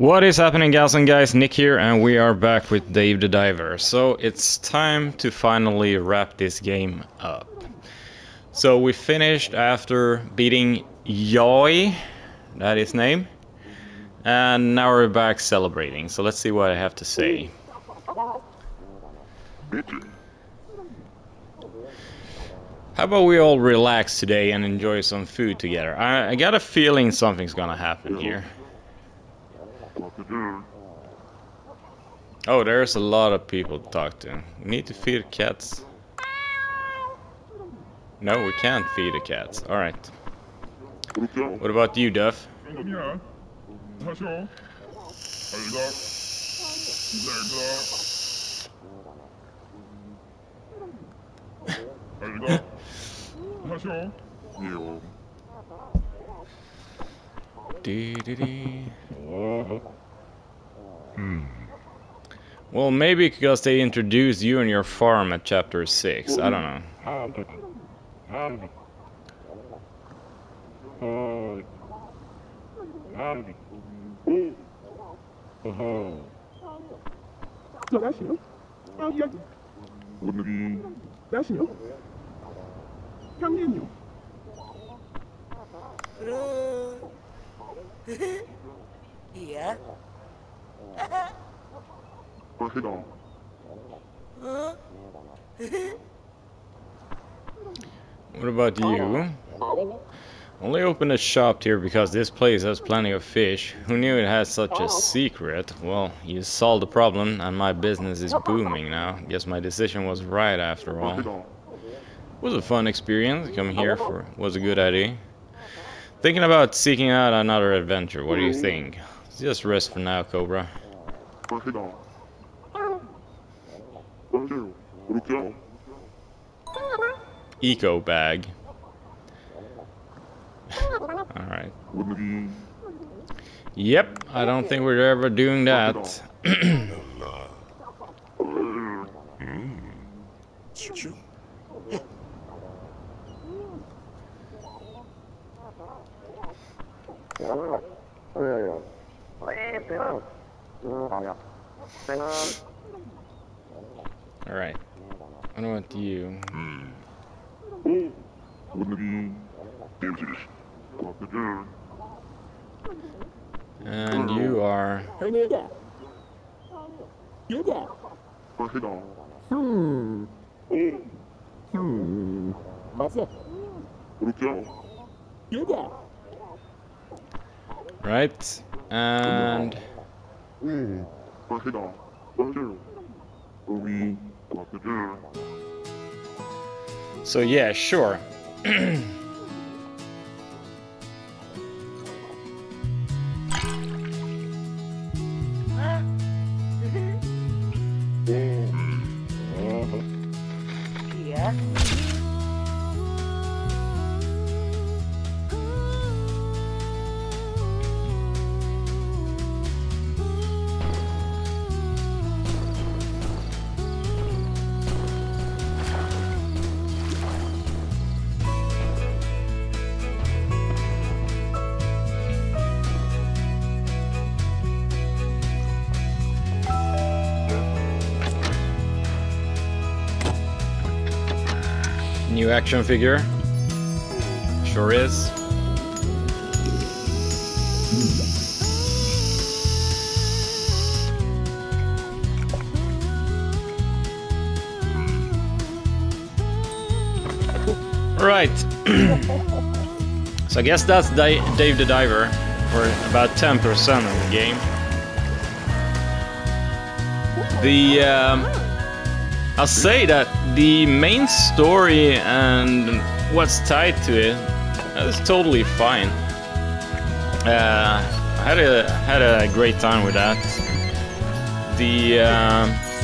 What is happening, gals and guys? Nick here, and we are back with Dave the Diver. So it's time to finally wrap this game up. So we finished after beating Yoi, that is name, and now we're back celebrating. So let's see what I have to say. How about we all relax today and enjoy some food together? I got a feeling something's gonna happen here. Oh, there's a lot of people to talk to. We need to feed the cats. No, we can't feed the cats. Alright. What about you, Duff? Well, maybe because they introduced you and your farm at chapter 6. I don't know. Yeah. What about you? Only opened a shop here because this place has plenty of fish. Who knew it had such a secret? Well, you solved the problem and my business is booming now. Guess my decision was right after all. It was a fun experience. Coming here was a good idea. Thinking about seeking out another adventure. What do you think? Just rest for now, Cobra. Eco bag. Alright. Yep, I don't think we're ever doing that. Alright. I don't want you. And you are. Right. And. So yeah, sure. New action figure. Sure is. Right. So I guess that's Dave the Diver for about 10% of the game. The I'll say that the main story and what's tied to it is totally fine. I had a great time with that. The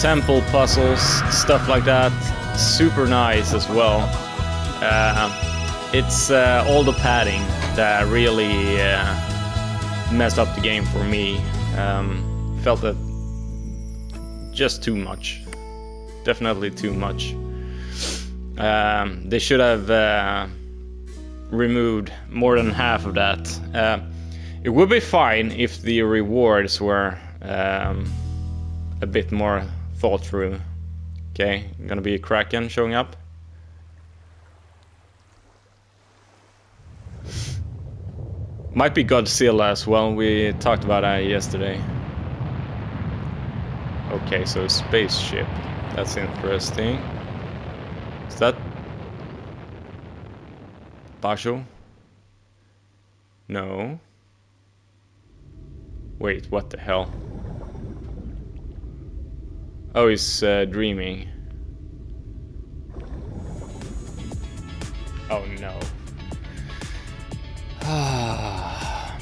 temple puzzles, stuff like that, super nice as well. It's all the padding that really messed up the game for me. Felt that just too much. Definitely too much. They should have removed more than half of that. It would be fine if the rewards were a bit more thought through. Okay, gonna be a Kraken showing up. Might be Godzilla as well, we talked about that yesterday. Okay, so spaceship, that's interesting. Is that... Pasho? No. Wait, what the hell? Oh, he's dreaming. Oh no. Oh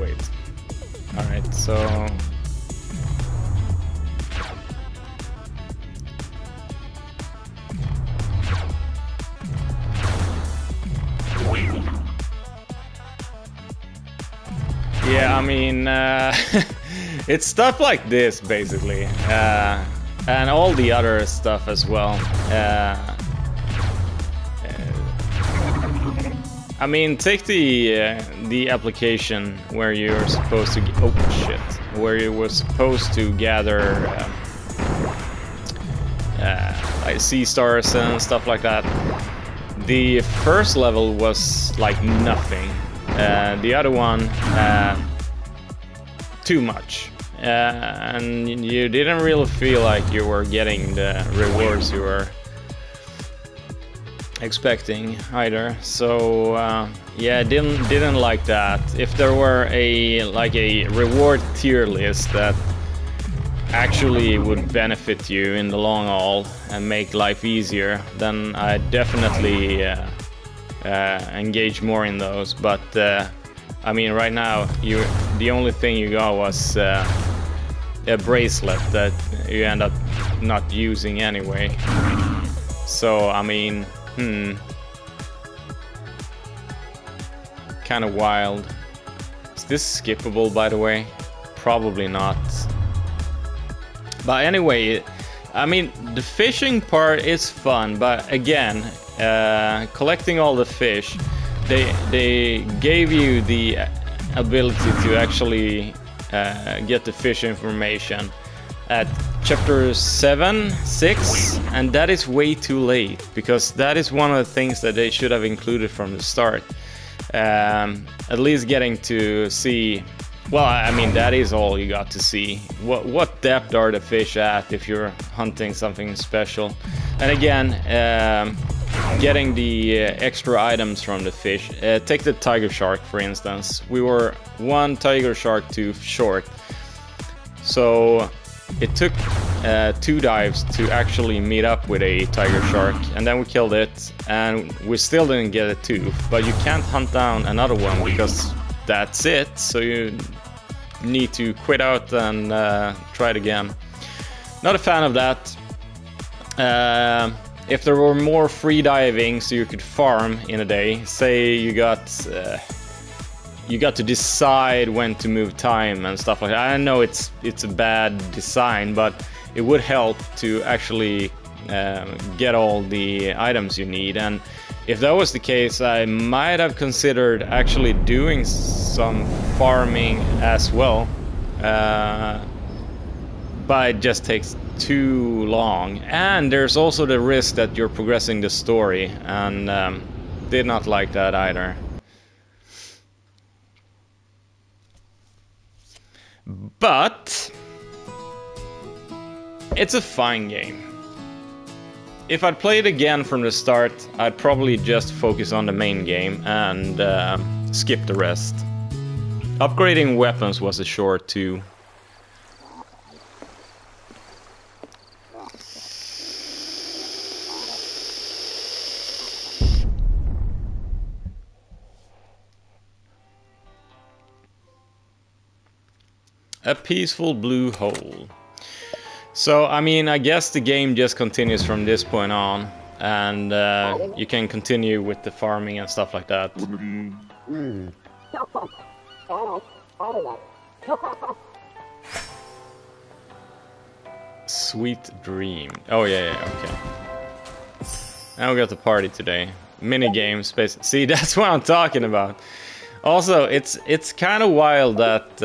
wait. All right, so yeah, I mean, it's stuff like this basically. And all the other stuff as well. I mean, take the application where you're supposed to where you were supposed to gather like sea stars and stuff like that. The first level was like nothing. The other one, too much. And you didn't really feel like you were getting the rewards you were expecting either. So yeah, didn't like that. If there were a reward tier list that actually would benefit you in the long haul and make life easier, then I definitely engage more in those. But I mean, right now the only thing you got was a bracelet that you end up not using anyway. So I mean, kind of wild. Is this skippable, by the way? Probably not. But anyway, I mean, the fishing part is fun, but again, collecting all the fish, they gave you the ability to actually get the fish information at chapter 7, 6, and that is way too late, because that is one of the things that they should have included from the start. At least getting to see, well, I mean, that is all you got to see. What depth are the fish at if you're hunting something special? And again, getting the extra items from the fish. Take the tiger shark, for instance. We were one tiger shark too short, so it took 2 dives to actually meet up with a tiger shark, and then we killed it, and we still didn't get a tooth. But you can't hunt down another one because that's it, so you need to quit out and try it again. Not a fan of that. If there were more free diving, so you could farm in a day, say you got to decide when to move time and stuff like that. I know it's a bad design, but it would help to actually get all the items you need. And if that was the case, I might have considered actually doing some farming as well, but it just takes too long, and there's also the risk that you're progressing the story, and did not like that either. But it's a fine game. If I'd played again from the start, I'd probably just focus on the main game and skip the rest. Upgrading weapons was a chore too. A peaceful blue hole. So, I mean, I guess the game just continues from this point on, and you can continue with the farming and stuff like that. Sweet dream. Oh yeah, yeah, okay. Now we got the party today. Mini game space. See, that's what I'm talking about. Also, it's kind of wild that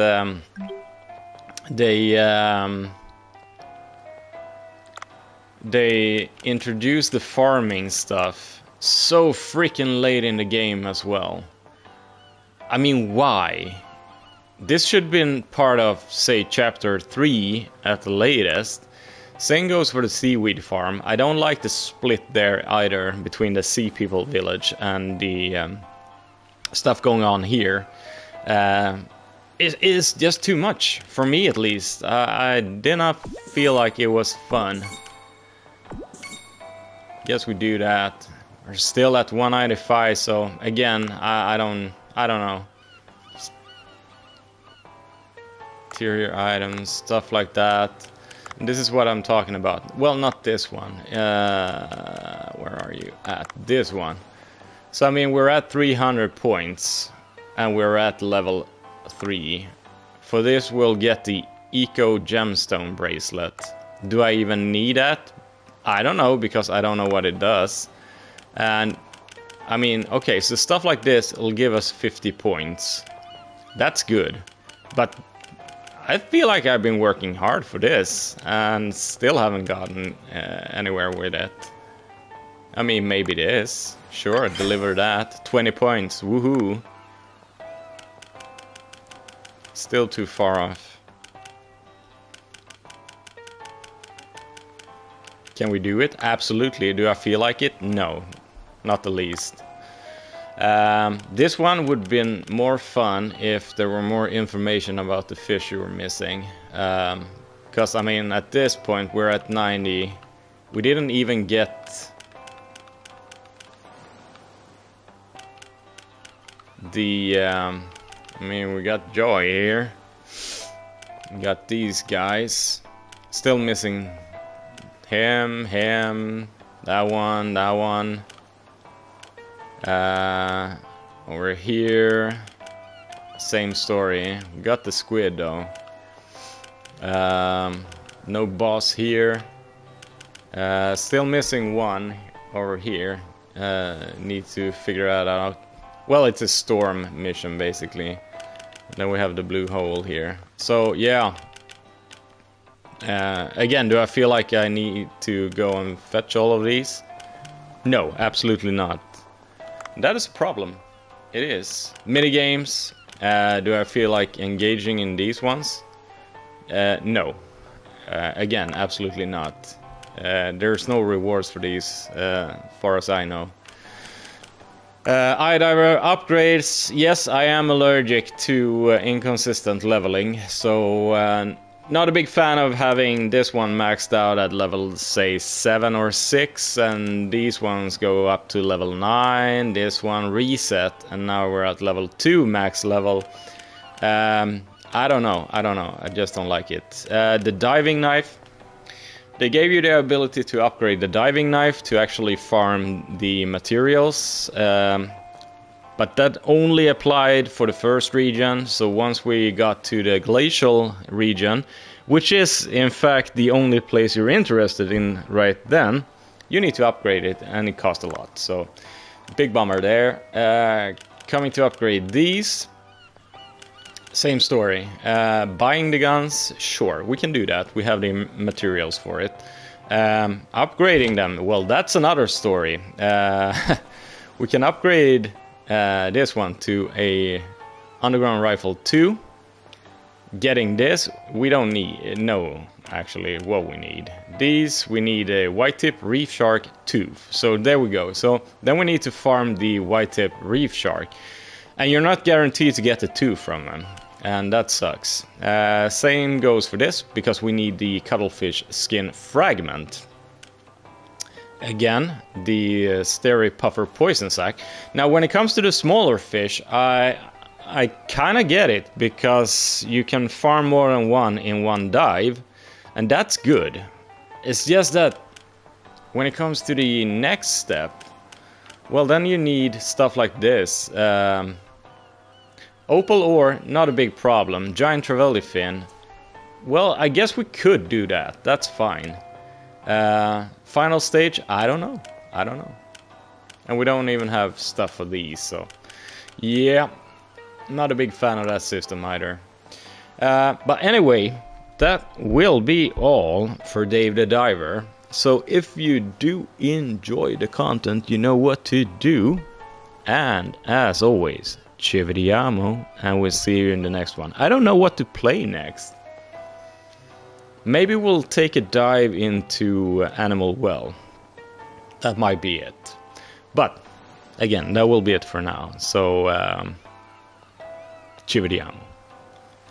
they introduced the farming stuff so freaking late in the game as well. I mean, why? This should have been part of, say, chapter 3 at the latest. Same goes for the seaweed farm. I don't like the split there either between the sea people village and the stuff going on here. It is just too much, for me at least. I did not feel like it was fun. Guess we do that. We're still at 195, so again, I don't know. Interior items, stuff like that. This is what I'm talking about. Well, not this one. Where are you? At this one. So, I mean, we're at 300 points. And we're at level 3. For this, we'll get the Eco Gemstone Bracelet. Do I even need that? I don't know, because I don't know what it does. And, I mean, okay, so stuff like this will give us 50 points. That's good. But I feel like I've been working hard for this and still haven't gotten anywhere with it. I mean, maybe it is. Sure, deliver that. 20 points, woohoo! Still too far off. Can we do it? Absolutely. Do I feel like it? No, not the least. This one would have been more fun if there were more information about the fish you were missing. Because, I mean, at this point we're at 90. We didn't even get the... I mean, we got Yoi here. We got these guys. Still missing him, that one. Over here, same story. We got the squid though. No boss here. Still missing one over here. Need to figure that out. Well, it's a storm mission basically. Then we have the blue hole here. So yeah. Again, do I feel like I need to go and fetch all of these? No, absolutely not. That is a problem. It is. Minigames. Do I feel like engaging in these ones? No. Again, absolutely not. There's no rewards for these, far as I know. Eye Diver upgrades. Yes, I am allergic to inconsistent leveling, so not a big fan of having this one maxed out at level, say, 7 or 6, and these ones go up to level 9, this one reset, and now we're at level 2 max level. I don't know, I just don't like it. The diving knife, they gave you the ability to upgrade the diving knife to actually farm the materials. But that only applied for the first region, so once we got to the glacial region, which is in fact the only place you're interested in right then, you need to upgrade it, and it costs a lot, so big bummer there. Coming to upgrade these, same story. Buying the guns, sure, we can do that, we have the materials for it. Upgrading them, well, that's another story. We can upgrade this one to a underground rifle 2. Getting this, we don't need, no, actually, what we need. These, we need a white tip reef shark tooth. So there we go. So then we need to farm the white tip reef shark. And you're not guaranteed to get the tooth from them. And that sucks. Same goes for this, because we need the cuttlefish skin fragment. Again, the Steripuffer poison sac. Now, when it comes to the smaller fish, I kind of get it, because you can farm more than one in one dive, and that's good. It's just that when it comes to the next step, well, then you need stuff like this. Opal ore, not a big problem. Giant trevally fin. Well, I guess we could do that. That's fine. Final stage, I don't know. I don't know. And we don't even have stuff for these, so... yeah, not a big fan of that system either. But anyway, that will be all for Dave the Diver. So if you do enjoy the content, you know what to do. And as always, ci vediamo, and we'll see you in the next one. I don't know what to play next. Maybe we'll take a dive into Animal Well. That might be it. But, again, that will be it for now. So, ci vediamo.